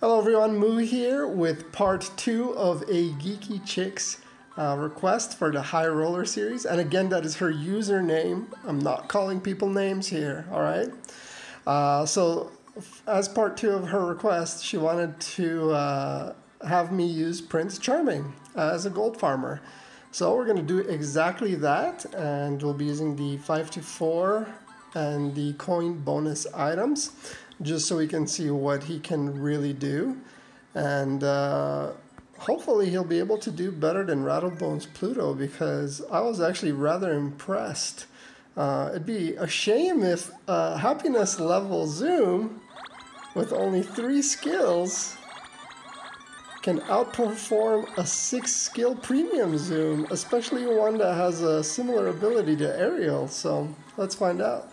Hello everyone, Moo here with part 2 of a Geeky Chicks request for the High Roller series. And again, that is her username. I'm not calling people names here, alright? So as part 2 of her request, she wanted to have me use Prince Charming as a gold farmer. So we're going to do exactly that, and we'll be using the 5-4 and the coin bonus items, just so we can see what he can really do. And hopefully he'll be able to do better than Rattlebones Pluto, because I was actually rather impressed. It'd be a shame if happiness level Zoom, with only 3 skills, can outperform a 6 skill premium Zoom, especially one that has a similar ability to Ariel. So let's find out.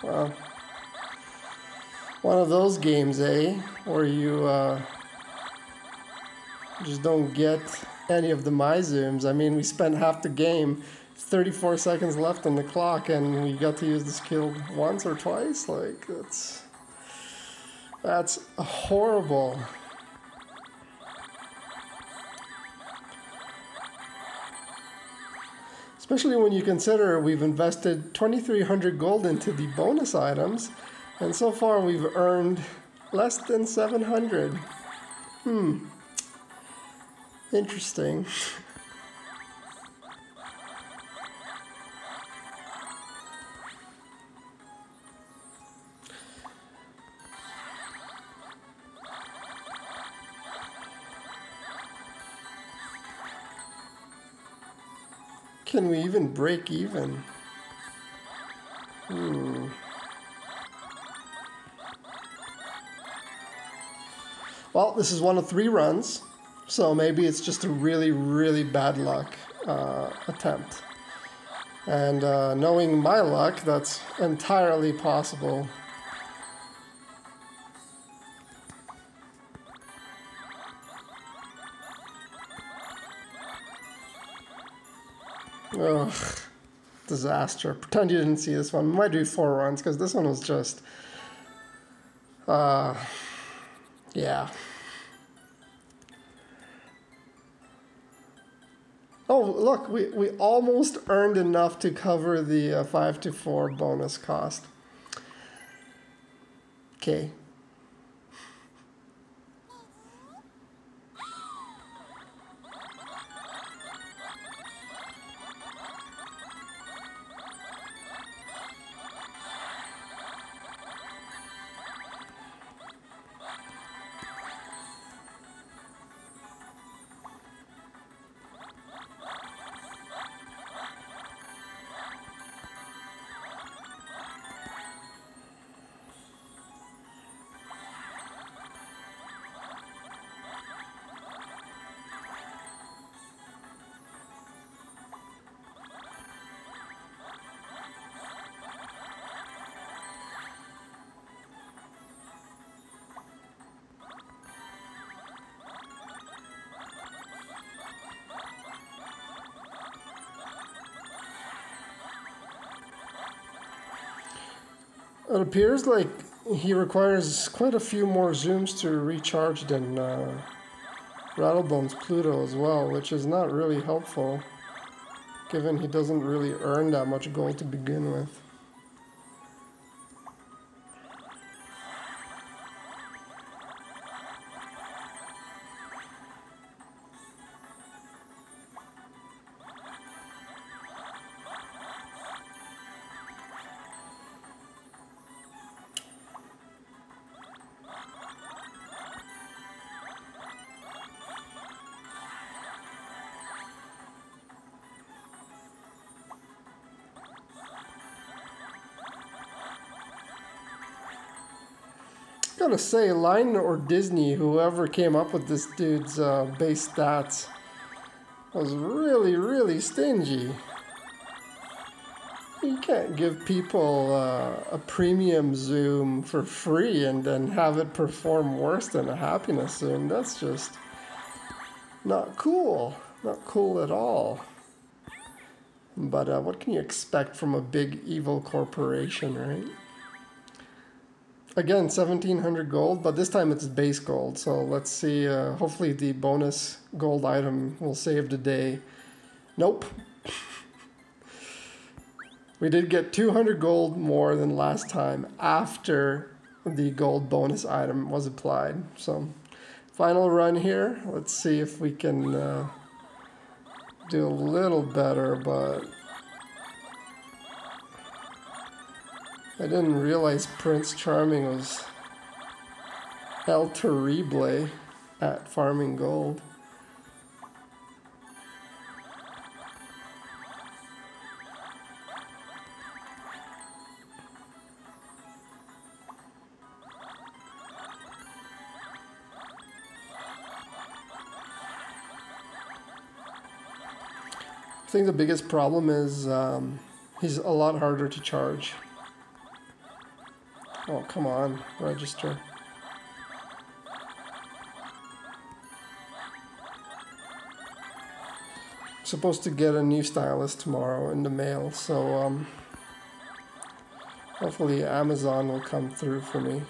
Wow. One of those games, eh? Where you just don't get any of the my zooms. I mean, we spent half the game, 34 seconds left on the clock, and we got to use the skill once or twice. Like, that's horrible. Especially when you consider we've invested 2,300 gold into the bonus items, and so far we've earned less than 700. Interesting. Can we even break even? Well, this is one of 3 runs, so maybe it's just a really, really bad luck attempt. And knowing my luck, that's entirely possible. Ugh, disaster. Pretend you didn't see this one. We might do 4 runs, because this one was just... yeah. Oh, look, we almost earned enough to cover the 5-4 bonus cost. Okay. It appears like he requires quite a few more zooms to recharge than Rattlebones Pluto as well, which is not really helpful, given he doesn't really earn that much gold to begin with. Gotta say, Line or Disney, whoever came up with this dude's base stats, was really, really stingy. You can't give people a premium Zoom for free and then have it perform worse than a happiness Zoom. That's just not cool. Not cool at all. But what can you expect from a big evil corporation, right? Again, 1700 gold, but this time it's base gold. So let's see. Hopefully the bonus gold item will save the day. Nope. We did get 200 gold more than last time after the gold bonus item was applied. So final run here. Let's see if we can do a little better, but I didn't realize Prince Charming was El Terrible at farming gold. I think the biggest problem is he's a lot harder to charge. Oh, come on, register. I'm supposed to get a new stylist tomorrow in the mail, so hopefully Amazon will come through for me.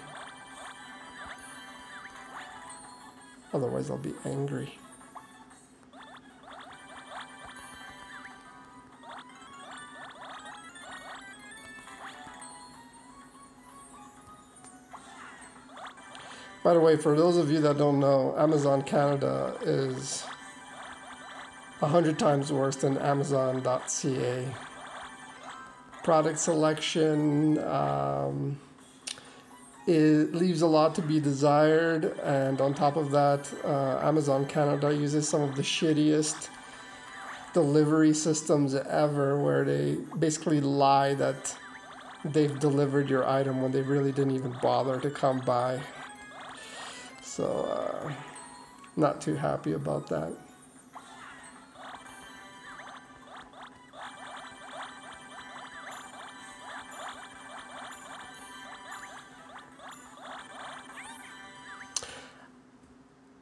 Otherwise I'll be angry. By the way, for those of you that don't know, Amazon Canada is 100 times worse than Amazon.ca. Product selection it leaves a lot to be desired, and on top of that, Amazon Canada uses some of the shittiest delivery systems ever, where they basically lie that they've delivered your item when they really didn't even bother to come by. So, not too happy about that.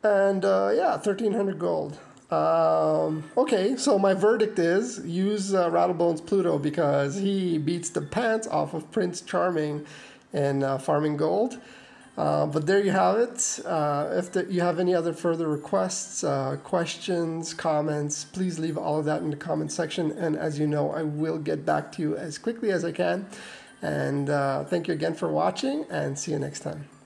And yeah, 1300 gold. Okay, so my verdict is use Rattlebones Pluto, because he beats the pants off of Prince Charming in farming gold. But there you have it. If you have any other further requests, questions, comments, please leave all of that in the comment section. And as you know, I will get back to you as quickly as I can. And thank you again for watching, and see you next time.